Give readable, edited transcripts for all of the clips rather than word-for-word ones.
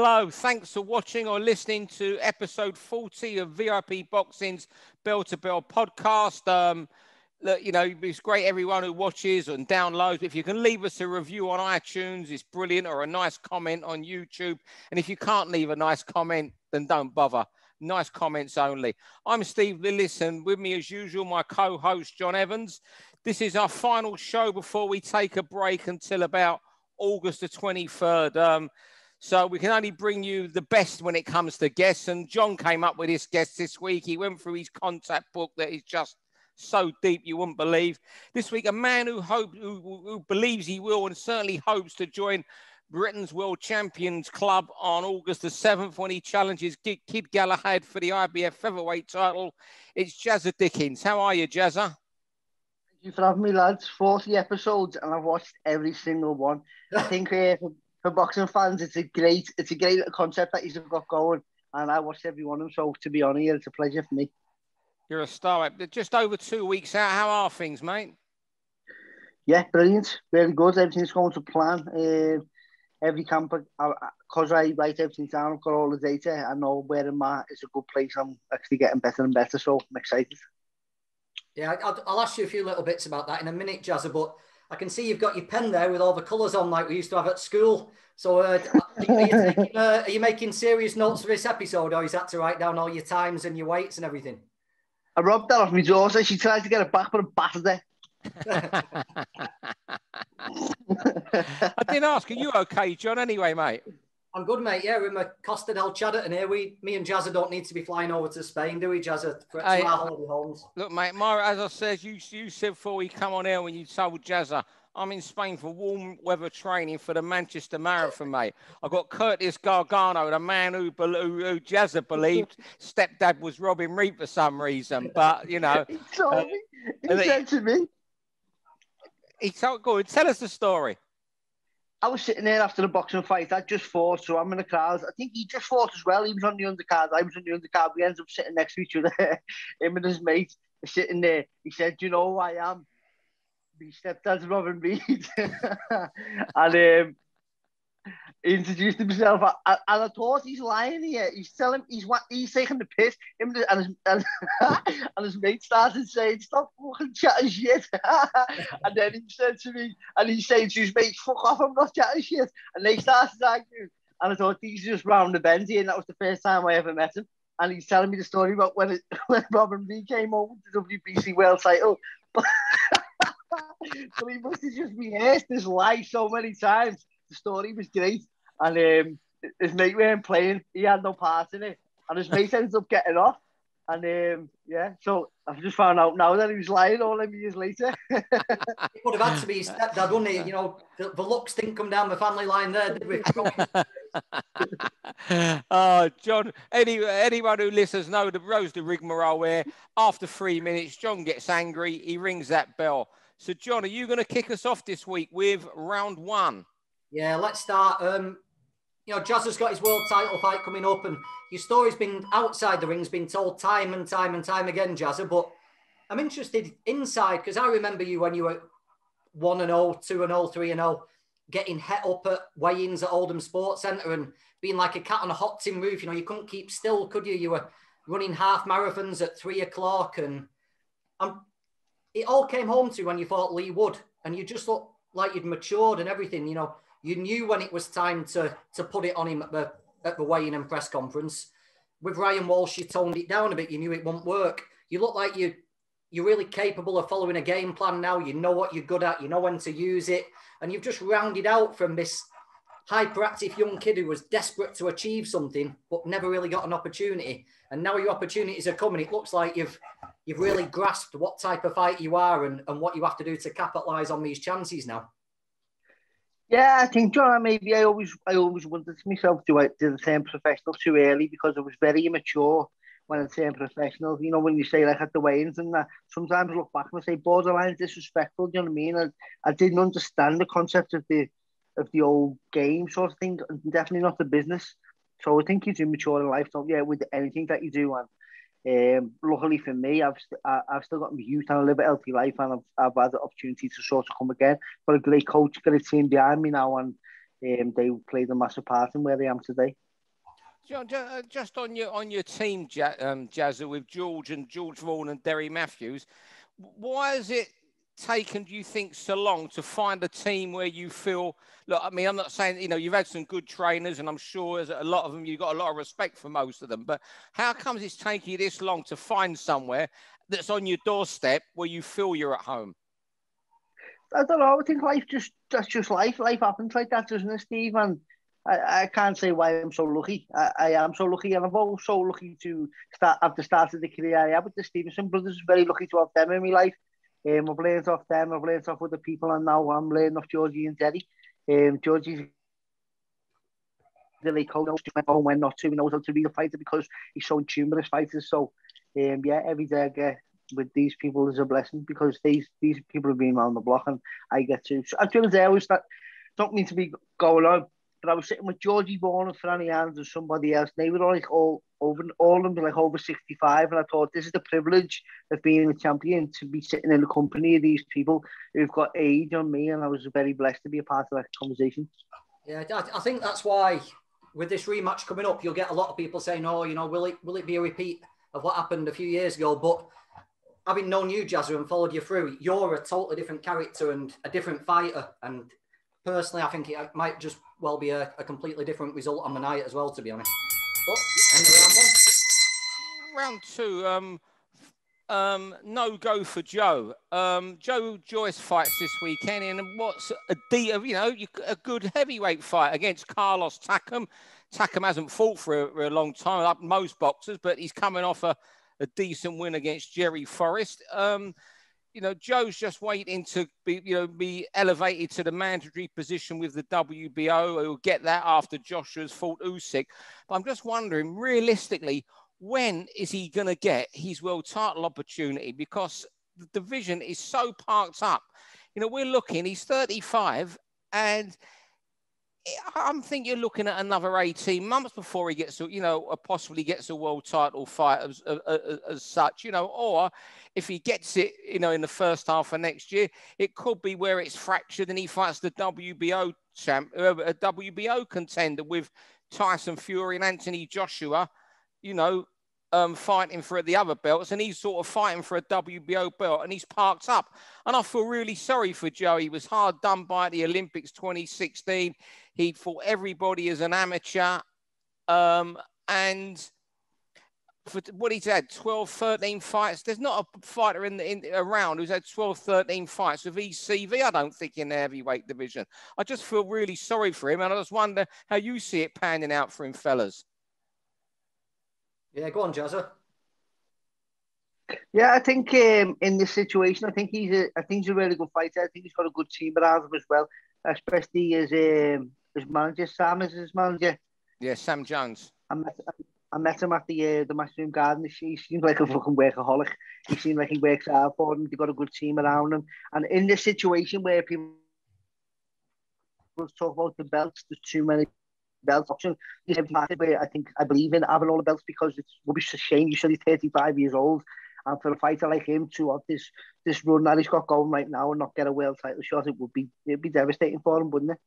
Hello, thanks for watching or listening to episode 40 of VIP Boxing's Bell to Bell podcast. Look, you know, it's great everyone who watches and downloads. If you can leave us a review on iTunes, it's brilliant, or a nice comment on YouTube. And if you can't leave a nice comment, then don't bother. Nice comments only. I'm Steve Lillis, and with me as usual, my co-host, John Evans. This is our final show before we take a break until about August the 23rd. So we can only bring you the best when it comes to guests. And John came up with his guest this week. He went through his contact book that is just so deep you wouldn't believe. This week, a man who believes he will and certainly hopes to join Britain's World Champions Club on August the 7th when he challenges Kid Galahad for the IBF featherweight title. It's Jazza Dickens. How are you, Jazza? Thank you for having me, lads. 40 episodes, and I've watched every single one. I think for boxing fans, it's a great concept that he's got going, and I watched every one of them. So to be honest, it's a pleasure for me. You're a star. Just over 2 weeks out. How are things, mate? Yeah, brilliant. Really good. Everything's going to plan. Every camp, because I write everything down, I've got all the data. I know where I'm at. It's a good place. I'm actually getting better and better, so I'm excited. Yeah, I'll ask you a few little bits about that in a minute, Jazza, but I can see you've got your pen there with all the colours on like we used to have at school. So are you making serious notes for this episode, or is that to write down all your times and your weights and everything? I robbed that off my daughter. She tried to get it back, but I battered her. I didn't ask. Are you okay, John, anyway, mate? I'm good, mate. Yeah, we're in Costa del Chatterton here. Me and Jazza don't need to be flying over to Spain, do we, Jazza? Hey, look, mate, as I said, you said before we come on here when you told Jazza, I'm in Spain for warm weather training for the Manchester Marathon, mate. I've got Curtis Gargano, the man who Jazza believed stepdad was Robin Reid for some reason. But, you know. He told me. He said to me. Go and tell us the story. I was sitting there after the boxing fight. I just fought, so I'm in the crowd. I think he just fought as well. He was on the undercard. I was on the undercard. We ended up sitting next to each other. Him and his mate are sitting there. He said, "Do you know who I am? My stepdad's Robin Reid." And he introduced himself. And I thought he's lying here. He's telling, he's taking the piss. Him and his mate started saying, "Stop fucking chatting shit." And then he said to me, and he's saying to his mate, "Fuck off, I'm not chatting shit." And they started arguing. And I thought, he's just round the bend here. And that was the first time I ever met him. And he's telling me the story about when Robin Reid came over with the WBC world title. So he must have just rehearsed his lie so many times. The story was great, and his mate weren't playing. He had no part in it, and his mate ended up getting off. And yeah, so I've just found out now that he was lying all them years later. It would have had to be his stepdad, wouldn't it? You know, the looks didn't come down the family line there, did we? John, anyone who listens know the rose the rigmarole where after 3 minutes John gets angry, he rings that bell. So John, are you going to kick us off this week with round one? Yeah, let's start. You know, Jazza's got his world title fight coming up, and your story's been outside the ring's been told time and time again, Jazza. But I'm interested inside, because I remember you when you were 1-0, 2-0, 3-0, getting het up at weigh-ins at Oldham Sports Centre and being like a cat on a hot tin roof. You know, you couldn't keep still, could you? You were running half marathons at 3 o'clock, and it all came home to when you fought Leigh Wood, and you just looked like you'd matured and everything. You know, you knew when it was time to put it on him at the weigh-in and press conference. With Ryan Walsh, you toned it down a bit. You knew it wouldn't work. You look like you're really capable of following a game plan now. You know what you're good at. You know when to use it. And you've just rounded out from this hyperactive young kid who was desperate to achieve something but never really got an opportunity. And now your opportunities are coming. It looks like you've really grasped what type of fight you are and what you have to do to capitalise on these chances now. Yeah, I think, John, maybe I always wondered to myself, did I turn professional too early? Because I was very immature when I turned professional. You know, when you say, like, at the weigh-ins and that, sometimes I look back and I say, borderline disrespectful, do you know what I mean? I didn't understand the concept of the old game sort of thing, and definitely not the business. So I think you're immature in life, don't you, with anything that you do. And luckily for me, I've still got my youth, and I live a healthy life, and I've had the opportunity to sort of come again. Got a great coach, got a team behind me now, and they played a massive part in where I am today. John, just on your team, Jazza, with George Vaughan and Derry Matthews, why has it taken, do you think, so long to find a team where you feel? Look, I mean, I'm not saying, you know, you've had some good trainers, and I'm sure there's a lot of them. You've got a lot of respect for most of them, but how comes it's taking you this long to find somewhere that's on your doorstep where you feel you're at home? I don't know. I think that's just life. Life happens like that, doesn't it, Steve? And I can't say why I'm so lucky. I am so lucky, and I'm also lucky to start after started the career I had with the Stevenson brothers. Very lucky to have them in my life. I've learned off them. I've learned off other people, and now I'm learning off Georgie and Teddy. Georgie's really cool, knows when not to. He knows how to read a fighter because he's so in tune with his fighters. So, yeah, every day I get with these people is a blessing because these people have been around the block, and I get to. So, at the end of the day, I was that. Don't mean to be going on, but I was sitting with Georgie Vaughan and Franny Hans and somebody else, and they were all over 65, and I thought, this is the privilege of being a champion, to be sitting in the company of these people who've got age on me, and I was very blessed to be a part of that conversation. Yeah, I think that's why with this rematch coming up, you'll get a lot of people saying, oh, you know, will it be a repeat of what happened a few years ago? But having known you, Jazza, and followed you through, you're a totally different character and a different fighter, and personally, I think it might just well be a completely different result on the night as well, to be honest. But anyway, round 2, no go for Joe. Joe Joyce fights this weekend, and what's a good heavyweight fight against Carlos Takam. Takam hasn't fought for a long time, like most boxers, but he's coming off a decent win against Jerry Forrest. You know, Joe's just waiting to be elevated to the mandatory position with the WBO. He'll get that after Joshua's fought Usyk. But I'm just wondering, realistically, when is he going to get his world title opportunity? Because the division is so parked up. You know, we're looking, he's 35, and I'm thinking you're looking at another 18 months before he gets, possibly gets a world title fight as such, or if he gets it, in the first half of next year, it could be where it's fractured and he fights the WBO WBO contender with Tyson Fury and Anthony Joshua, fighting for the other belts, and he's sort of fighting for a WBO belt, and he's parked up. And I feel really sorry for Joe. He was hard done by at the Olympics 2016. He fought everybody as an amateur, and for what he's had, 12, 13 fights. There's not a fighter around who's had 12, 13 fights with ECV, I don't think, in the heavyweight division. I just feel really sorry for him, and I just wonder how you see it panning out for him, fellas. Yeah, go on, Jazza. Yeah, I think in this situation, I think he's a really good fighter. I think he's got a good team around him as well, especially his manager. Sam is his manager. Yeah, Sam Jones. I met him at the Matchroom Garden. He seems like a fucking workaholic. He seems like he works hard for him. They've got a good team around him. And in this situation where people talk about the belts, there's too many belt option. I believe in having all the belts because it's rubbish, a shame. You said he's 35 years old, and for a fighter like him to have this run that he's got going right now and not get a world title shot, it'd be devastating for him, wouldn't it?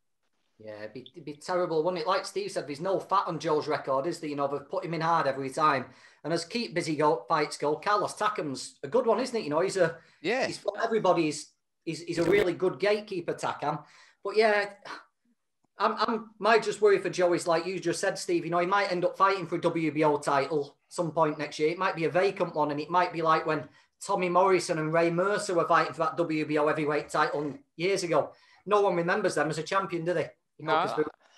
Yeah, it'd be terrible, wouldn't it? Like Steve said, there's no fat on Joe's record, is there? They've put him in hard every time. And as keep busy fights go, Carlos Takam's a good one, isn't it? He's for everybody's. He's a really good gatekeeper, Takam. But yeah. My just worry for Joe is, like you just said, Steve, he might end up fighting for a WBO title some point next year. It might be a vacant one, and it might be like when Tommy Morrison and Ray Mercer were fighting for that WBO heavyweight title years ago. No one remembers them as a champion, do they?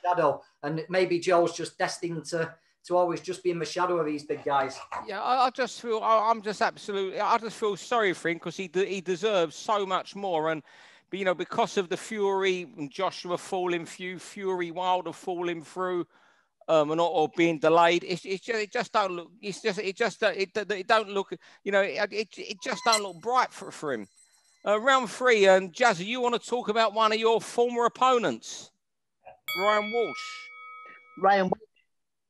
Shadow. And maybe Joe's just destined to always just be in the shadow of these big guys. Yeah, I just feel sorry for him because he deserves so much more. And because of the Fury and Joshua falling through, Fury Wilder falling through, and or being delayed, it just don't look bright for him. Round 3, and Jazza, you want to talk about one of your former opponents, Ryan Walsh? Ryan Walsh.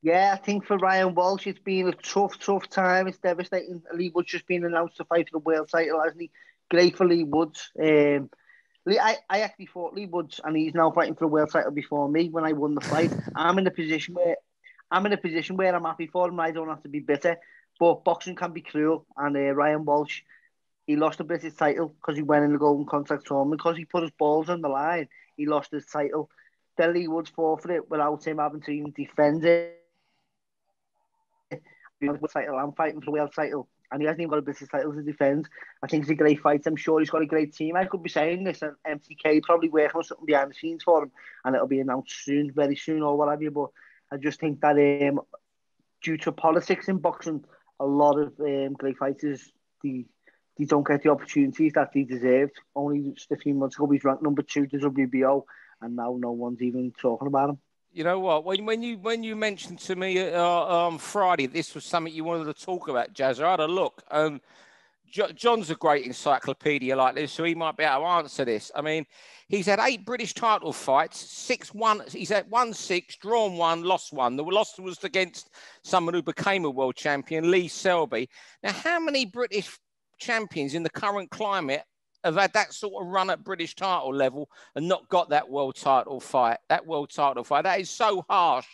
Yeah, I think for Ryan Walsh, it's been a tough time. It's devastating. Leigh Wood's just been announced to fight for the world title, hasn't he? Great for Leigh Wood. I actually fought Leigh Woods, and he's now fighting for a world title before me when I won the fight. I'm in a position where I'm in a position where I'm happy for him. I don't have to be bitter, but boxing can be cruel. And Ryan Walsh, he lost the British title because he went in the Golden Contact tournament because he put his balls on the line. He lost his title. Then Leigh Woods forfeited without him having to even defend it. I'm fighting for the world title, and he hasn't even got a British title to defend. I think it's a great fight. I'm sure he's got a great team. I could be saying this, and MTK probably working on something behind the scenes for him, and it'll be announced soon, very soon, or what have you. But I just think that due to politics in boxing, a lot of great fighters, they don't get the opportunities that they deserved. Only just a few months ago, he's ranked number 2 to WBO, and now no one's even talking about him. You know what? When you mentioned to me on Friday this was something you wanted to talk about, Jazza, I had a look. John's a great encyclopedia like this, so he might be able to answer this. I mean, he's had 8 British title fights, 6-1. He's had 1-6, drawn 1, lost 1. The loss was against someone who became a world champion, Lee Selby. Now, how many British champions in the current climate have had that sort of run at British title level and not got that world title fight? That is so harsh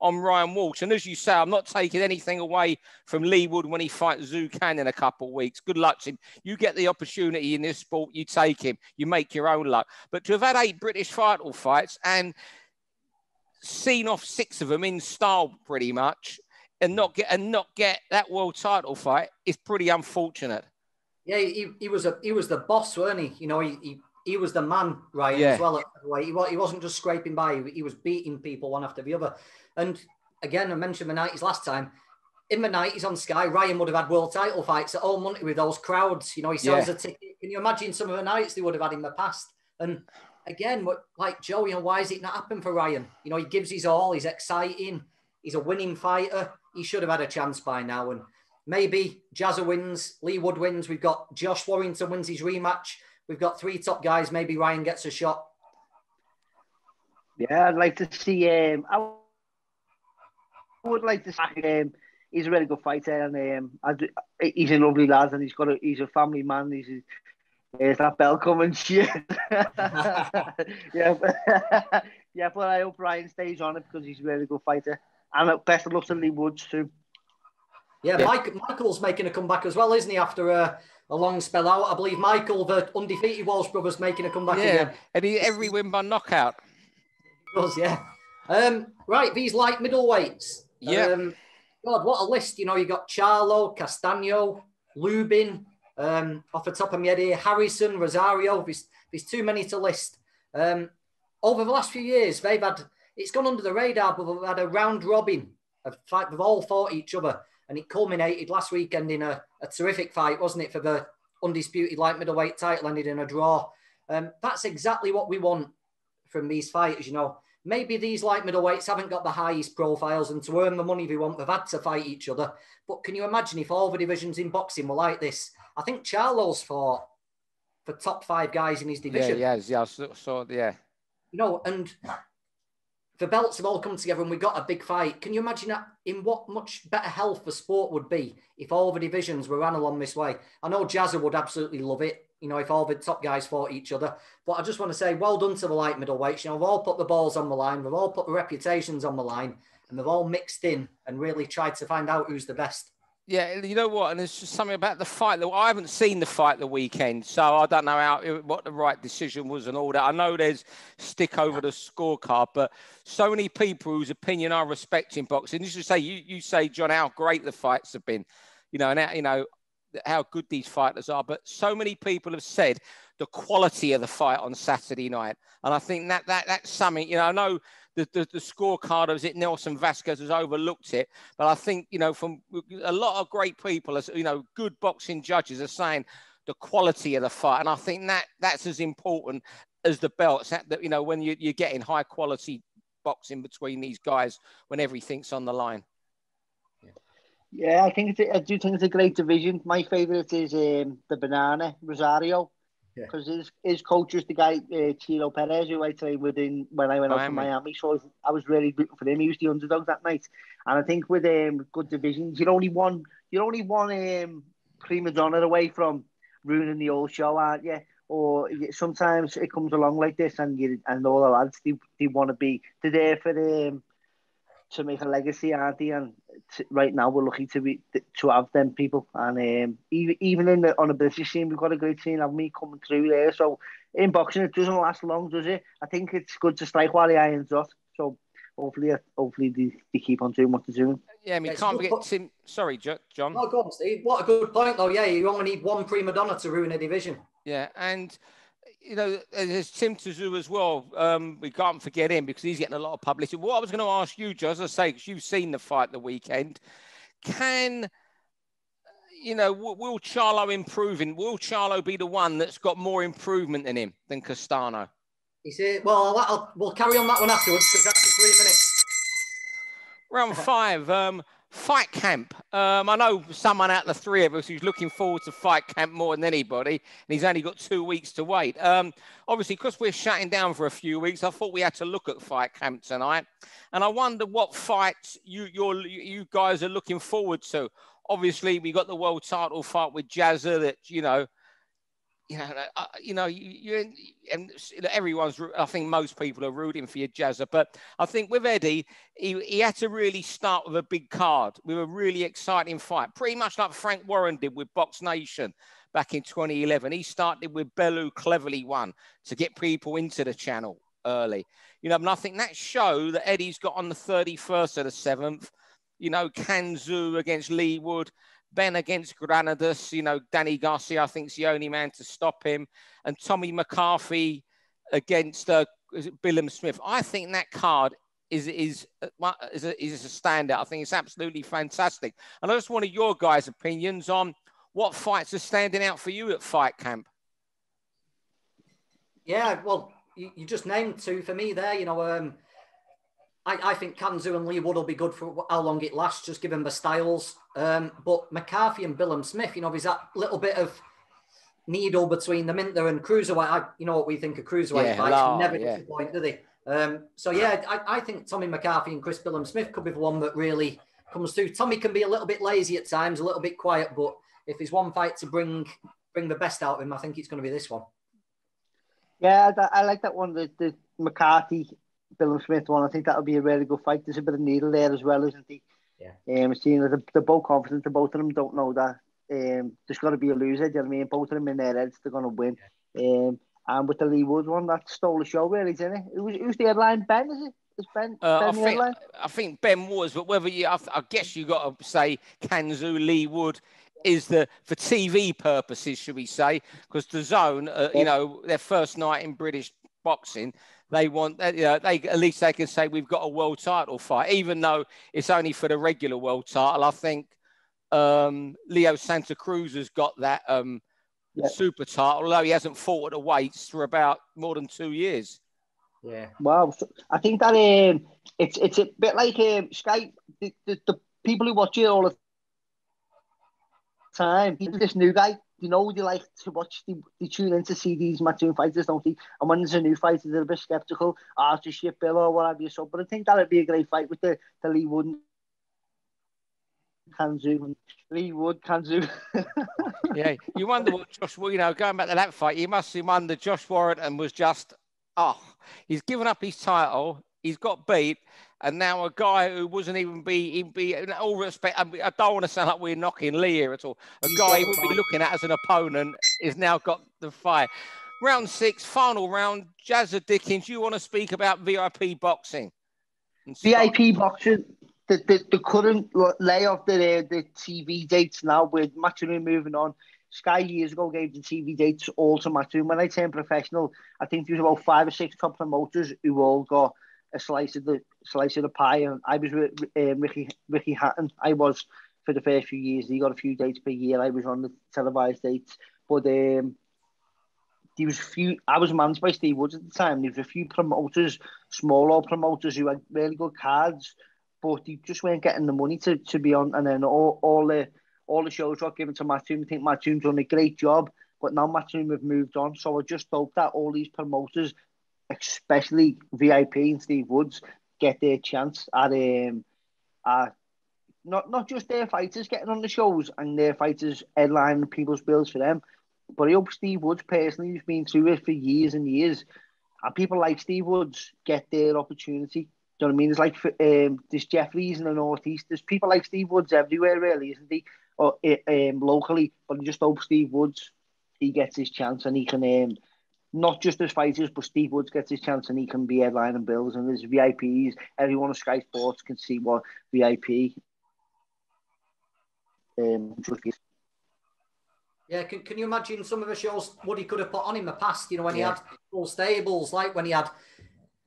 on Ryan Walsh. And as you say, I'm not taking anything away from Leigh Wood when he fights Xu Can in a couple of weeks. Good luck to him. You get the opportunity in this sport, you take him. You make your own luck. But to have had 8 British title fights and seen off 6 of them in style pretty much and not get that world title fight is pretty unfortunate. Yeah, he was the boss, weren't he? You know, he was the man, Ryan, as well. He wasn't just scraping by. He was beating people one after the other. And again, I mentioned the 90s last time. In the 90s on Sky, Ryan would have had world title fights at all money with those crowds. You know, he sells a ticket. Can you imagine some of the nights they would have had in the past? And again, like Joe, you know, why is it not happening for Ryan? You know, he gives his all. He's exciting. He's a winning fighter. He should have had a chance by now. And maybe Jazza wins, Leigh Wood wins. We've got Josh Warrington wins his rematch. We've got 3 top guys. Maybe Ryan gets a shot. Yeah, I'd like to see him. I would like to see him. He's a really good fighter, and he's a lovely lad, and he's a family man. There's that bell coming. Yeah, but I hope Ryan stays on it because he's a really good fighter. And best of luck to Leigh Woods too. Yeah, Michael's making a comeback as well, isn't he? After a long spell out, I believe Michael, the undefeated Walsh brothers, making a comeback again. And every win by knockout. He does, yeah. Right, these light middleweights. Yeah. God, what a list! You know, you got Charlo, Castaño, Lubin. Off the top of my head here, Harrison, Rosario. There's too many to list. Over the last few years, they've had it's gone under the radar, but they've had a round robin. They've all fought each other. And it culminated last weekend in a terrific fight, wasn't it, for the undisputed light middleweight title, ended in a draw. That's exactly what we want from these fighters, you know. Maybe these light middleweights haven't got the highest profiles, and to earn the money they want, they've had to fight each other. But can you imagine if all the divisions in boxing were like this? I think Charlo's fought for top 5 guys in his division. Yeah. You know, and the belts have all come together and we got a big fight. Can you imagine that in what much better health the sport would be if all the divisions were ran along this way? I know Jazza would absolutely love it, you know, if all the top guys fought each other. But I just want to say, well done to the light middleweights. You know, they've all put the balls on the line. They've all put the reputations on the line. And they've all mixed in and really tried to find out who's the best. Yeah, you know what? And it's just something about the fight. I haven't seen the fight the weekend, so I don't know what the right decision was and all that. I know there's stick over the scorecard, but so many people whose opinion I respect in boxing. You should say, you say, John, how great the fights have been, you know, and how, you know, how good these fighters are. But so many people have said the quality of the fight on Saturday night. And I think that's something, you know, I know the scorecard, was it Nelson Vasquez, has overlooked it. But I think, you know, from a lot of great people, you know, good boxing judges are saying the quality of the fight. And I think that's as important as the belts, that, you know, when you're getting high quality boxing between these guys, when everything's on the line. Yeah, I do think it's a great division. My favourite is the banana, Rosario. Because his coach was the guy, Chilo Perez, who I trained with when I went out to Miami. So I was really rooting for him. He was the underdog that night. And I think with good divisions, you're only one prima donna away from ruining the old show, aren't you? Or sometimes it comes along like this, and all the lads, they want to be there for to make a legacy, aren't they? And right now we're lucky to be to have them people. And even in the, on a British scene, we've got a great scene of me coming through there. So in boxing, it doesn't last long, does it? I think it's good to strike while the iron's hot. So hopefully they keep on doing what they're doing. Yeah, I mean, can't forget Tim. Sorry, John. Oh, go on, Steve. What a good point, though. Yeah, you only need one prima donna to ruin a division. Yeah, and you know, there's Tim Tszyu as well. We can't forget him because he's getting a lot of publicity. What I was going to ask you, Joe, as I say, because you've seen the fight the weekend, will Charlo improve him? Will Charlo be the one that's got more improvement in him than Castano? You see, well, we'll carry on that one afterwards because that's the 3 minutes. Round five, Fight Camp. I know someone out of the three of us who's looking forward to Fight Camp more than anybody, and he's only got 2 weeks to wait. Obviously, because we're shutting down for a few weeks, I thought we had to look at Fight Camp tonight, and I wonder what fights you guys are looking forward to. Obviously, we got the world title fight with Jazza that, and everyone's, I think most people are rooting for your Jazza, but I think with Eddie, he had to really start with a big card, with a really exciting fight, pretty much like Frank Warren did with Box Nation back in 2011. He started with Bellew, cleverly won to get people into the channel early. And I think that show that Eddie's got on the 31st of the 7th, Kanzu against Leigh Wood, Ben against Granados, Danny Garcia, I think, is the only man to stop him. And Tommy McCarthy against Billam-Smith. I think that card is a standout. I think it's absolutely fantastic. And I just wanted your guys' opinions on what fights are standing out for you at Fight Camp. Yeah, well, you just named two for me there. I think Kanzu and Leigh Wood will be good for how long it lasts, just given the styles. But McCarthy and Billam-Smith, there's that little bit of needle between the Minter and Cruiserweight. You know what we think of Cruiserweight fights. Never disappoint, do they? I think Tommy McCarthy and Chris Billam-Smith could be the one that really comes through. Tommy can be a little bit lazy at times, a little bit quiet, but if there's one fight to bring the best out of him, I think it's going to be this one. Yeah, I like that one, the McCarthy Billam-Smith one. I think that'll be a really good fight. There's a bit of needle there as well, isn't he? Yeah. Seeing that they're both confident, the both of them don't know that. There's got to be a loser, do you know what I mean? Both of them in their heads, they're going to win. Yeah. And with the Leigh Wood one, that stole the show, really, didn't it? Who's the headline? Ben, is it? Is Ben the headline? I think Ben was, but whether I guess you got to say Kanzu, Leigh Wood is for TV purposes, should we say? Because DAZN, their first night in British boxing, they want, at least they can say we've got a world title fight, even though it's only for the regular world title. I think Leo Santa Cruz has got that super title, although he hasn't fought at the weights for about more than 2 years. Yeah. Well, I think that it's a bit like Sky. The people who watch it all the time, this new guy, they like to watch, they tune in to see these Matchroom fighters, don't they? And when there's a new fighter, they're a bit sceptical. It's a shit bill or whatever you saw. But I think that would be a great fight with the Leigh Wood and Kanzu. Leigh Wood, Kanzu. Yeah, you wonder what Josh, going back to that fight, you must have wondered that Josh Warrington was just, he's given up his title, he's got beat, and now a guy who wasn't even in all respect, I don't want to sound like we're knocking Lee here at all. A guy he would be looking at as an opponent is now got the fight. Round six, final round. Jazza Dickens, you want to speak about VIP boxing? VIP boxing, the current lay of the TV dates now with Matchroom moving on. Sky years ago gave the TV dates all to Matchroom. When I turned professional, I think there was about 5 or 6 top promoters who all got a slice of the pie, and I was with Ricky Hatton. I was for the first few years. He got a few dates per year. I was on the televised dates, but there was few. I was managed by Steve Woods at the time. There was a few promoters, smaller promoters who had really good cards, but they just weren't getting the money to be on. And then all the shows got given to Matchroom. I think Matchroom's done a great job, but now Matchroom have moved on. So I just hope that all these promoters, especially VIP and Steve Woods, get their chance at not just their fighters getting on the shows and their fighters headlining people's bills for them, but I hope Steve Woods personally, who's been through it for years and years, and people like Steve Woods get their opportunity Do you know what I mean? It's like there's Jeffries in the northeast. There's people like Steve Woods everywhere, really, isn't he? Or locally, but I just hope Steve Woods, he gets his chance and he can not just as fighters, but Steve Woods gets his chance and he can be headlining bills. And there's VIPs. Everyone on Sky Sports can see what VIP. Yeah, can you imagine some of the shows what he could have put on in the past? You know, when he had full stables, like when he had.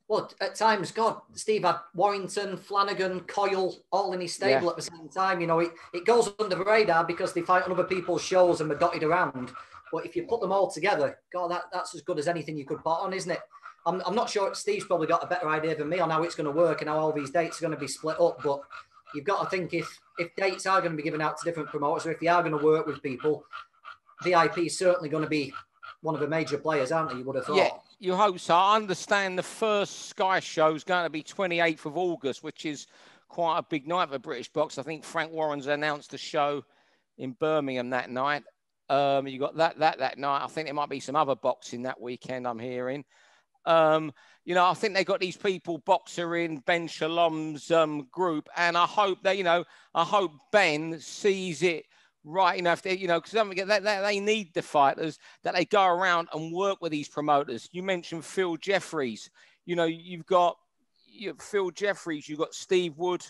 Well, at times, God, Steve had Warrington, Flanagan, Coyle, all in his stable at the same time. You know, it goes under the radar because they fight on other people's shows and they're dotted around. But if you put them all together, God, that's as good as anything you could put on, isn't it? I'm not sure Steve's probably got a better idea than me on how it's going to work and how all these dates are going to be split up. But you've got to think if dates are going to be given out to different promoters, or if they are going to work with people, VIP is certainly going to be one of the major players, aren't they? You would have thought. Yeah. You hope so. I understand the first Sky show is going to be 28th of August, which is quite a big night for British box. I think Frank Warren's announced the show in Birmingham that night. You got that night. I think there might be some other boxing that weekend, I'm hearing. You know, I think they got these people, Boxer in Ben Shalom's group, and I hope that, you know, I hope Ben sees it right, you know, if they, you know, because don't forget that they need the fighters, that they go around and work with these promoters. You mentioned Phil Jeffries. You know, you've got Phil Jeffries, you've got Steve Wood,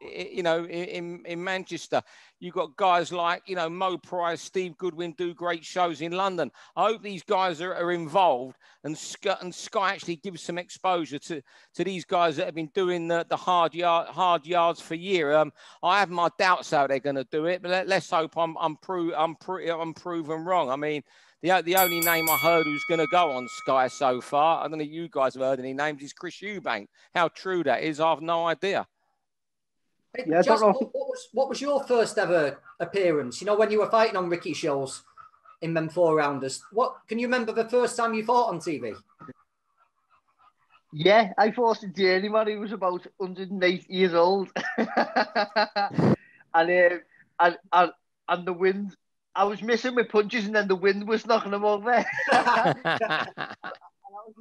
you know, in Manchester. You've got guys like, you know, Mo Price, Steve Goodwin do great shows in London. I hope these guys are involved and Sky actually gives some exposure to these guys that have been doing the hard yards for a year. I have my doubts how they're going to do it, but let's hope I'm proven wrong. I mean, the only name I heard who's going to go on Sky so far, I don't know if you guys have heard any names, is Chris Eubank. How true that is, I have no idea. Yeah, Jazz, what was your first ever appearance? You know, when you were fighting on Ricky shows in them four-rounders, what can you remember the first time you fought on TV? Yeah, I fought a journeyman who was about 108 years old. and the wind, I was missing my punches and then the wind was knocking them over.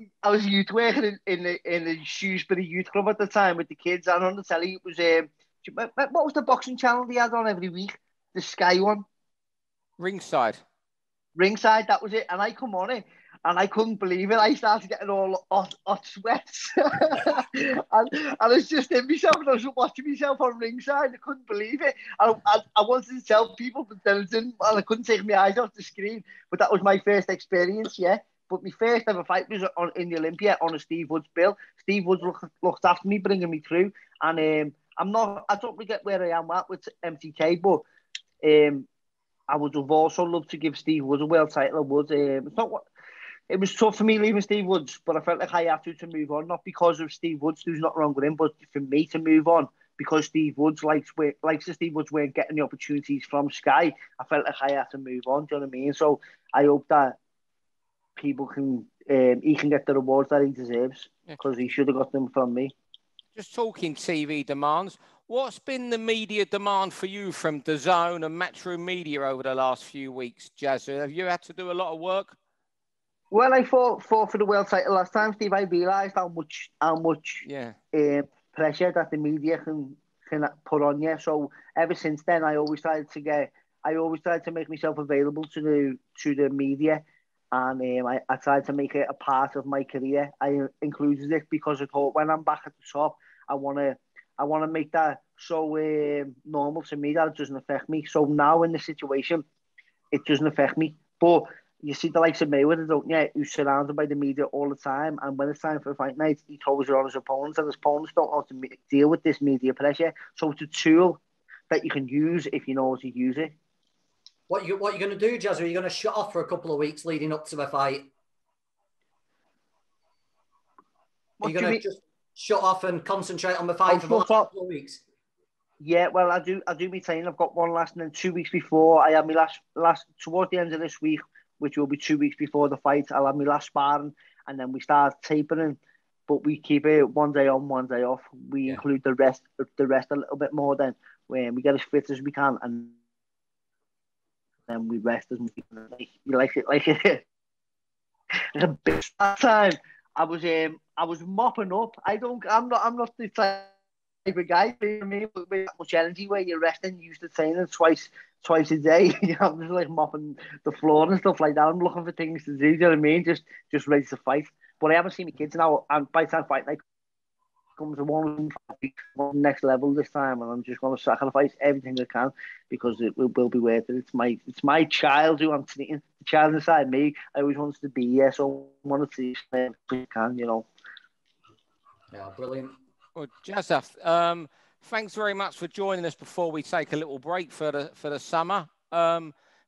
I was youth working in the Shrewsbury Youth Club at the time with the kids, and on the telly it was... what was the boxing channel they had on every week? The Sky one? Ringside, that was it. And I come on it and I couldn't believe it. I started getting all hot sweats. and I was just in myself and I was watching myself on Ringside. I couldn't believe it. I wanted to tell people, but then I didn't. And I couldn't take my eyes off the screen. But that was my first experience, yeah. But my first ever fight was in the Olympia on a Steve Woods bill. Steve Woods looked after me, bringing me through. And I don't forget where I am at with MTK, but I would have also loved to give Steve Woods a world title. It was tough for me leaving Steve Woods, but I felt like I had to move on, not because of Steve Woods, who's not wrong with him, but for me to move on because Steve Woods Steve Woods weren't getting the opportunities from Sky. I felt like I had to move on. Do you know what I mean? So I hope that people can he can get the rewards that he deserves because he should have got them from me. Just talking TV demands, what's been the media demand for you from DAZN and Matchroom Media over the last few weeks, Jazza? Have you had to do a lot of work? Well, I fought for the world title last time, Steve. I realised how much pressure that the media can put on you. So ever since then, I always tried to make myself available to the media. And I tried to make it a part of my career. I included it because I thought when I'm back at the top, I wanna make that so normal to me that it doesn't affect me. So now in the situation, it doesn't affect me. But you see the likes of Mayweather, don't you? Who's surrounded by the media all the time. And when it's time for a fight night, he throws it on his opponents, and his opponents don't know how to deal with this media pressure. So it's a tool that you can use if you know how to use it. What are you going to do, Jazza? Are you going to shut off for a couple of weeks leading up to the fight? Are you going to just shut off and concentrate on the fight for a couple of weeks? Yeah, well, I do my training. I've got one last, and then 2 weeks before I have my last towards the end of this week, which will be 2 weeks before the fight. I'll have my last sparring, and then we start tapering. But we keep it one day on, one day off. We include the rest a little bit more. Then when we get as fit as we can, and then we rest as much. You like it, like a bit. That time I was I was mopping up. I'm not the type of guy, you know what I mean, with that much energy where you're resting, used to training twice a day. I'm just like mopping the floor and stuff like that. I'm looking for things to do, you know what I mean? Just ready to fight. But I haven't seen my kids now, and by the time fight night comes, one next level this time, and I'm just going to sacrifice everything I can because it will be worth it. It's my child who I'm treating. The child inside me, I always wanted to be here, so I want to see if I can, you know. Yeah, brilliant. Well, Jazza, thanks very much for joining us before we take a little break for the summer.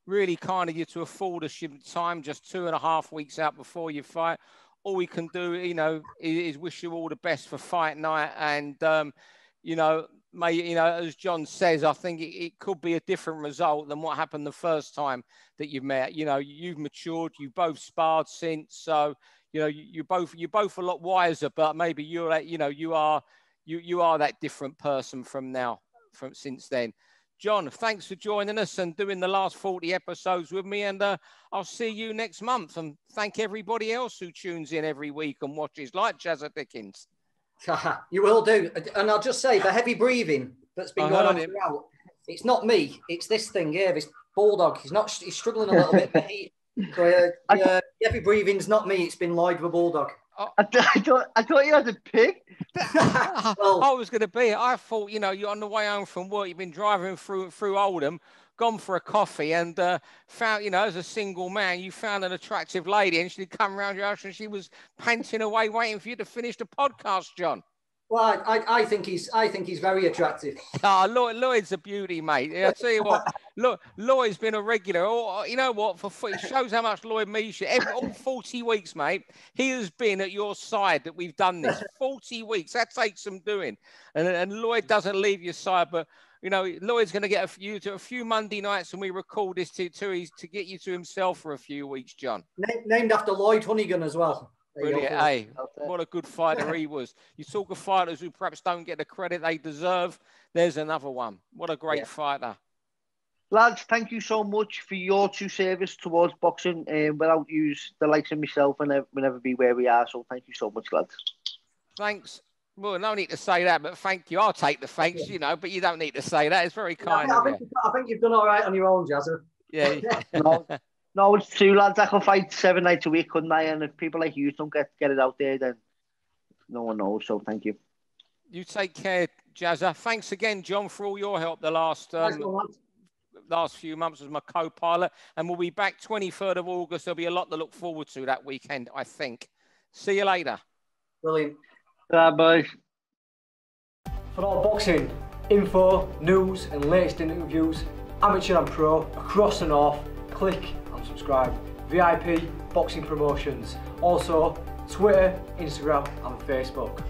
Really kind of you to afford us your time just 2.5 weeks out before you fight. All we can do, you know, is wish you all the best for fight night. And, you know, may, you know, as John says, I think it could be a different result than what happened the first time that you've met. You know, you've matured, you both sparred since. So, you know, you're both a lot wiser, but maybe you are that different person since then. John, thanks for joining us and doing the last 40 episodes with me, and I'll see you next month, and thank everybody else who tunes in every week and watches, like Jazza Dickens. You will do, and I'll just say, the heavy breathing that's been going on throughout, it's not me, it's this thing here, this bulldog, he's struggling a little bit, but the heavy breathing's not me, it's been Lloyd the bulldog. I thought you had a pig. Well, I thought, you know, you're on the way home from work, you've been driving through Oldham, gone for a coffee, and found, you know, as a single man, you found an attractive lady, and she'd come round your house and she was panting away, waiting for you to finish the podcast, John. Well, I think he's very attractive. Ah, Lloyd's a beauty, mate. I tell you what, look, Lloyd's been a regular. Oh, you know what? It shows how much Lloyd means you. All 40 weeks, mate, he has been at your side that we've done this. 40 weeks. That takes some doing. And Lloyd doesn't leave your side, but you know, Lloyd's going to get a few Monday nights when we record this to get you to himself for a few weeks, John. Named after Lloyd Hunnigan as well. Brilliant, hey, what a good fighter he was. You talk of fighters who perhaps don't get the credit they deserve. There's another one. What a great fighter. Lads, thank you so much for your true service towards boxing. Without you, the likes of myself, and we'll never be where we are. So thank you so much, lads. Thanks. Well, no need to say that, but thank you. I'll take the thanks, you know, but you don't need to say that. It's very kind of you. I think you've done all right on your own, Jazza. Yeah. No, it's true, lads. I can fight 7 nights a week, couldn't I? And if people like you don't get it out there, then no one knows. So thank you. You take care, Jazza. Thanks again, John, for all your help the last few months as my co-pilot. And we'll be back 23rd of August. There'll be a lot to look forward to that weekend, I think. See you later. Brilliant. Bye. For all boxing info, news and latest interviews, amateur and pro, across the north, click and subscribe. VIP Boxing Promotions. Also Twitter, Instagram and Facebook.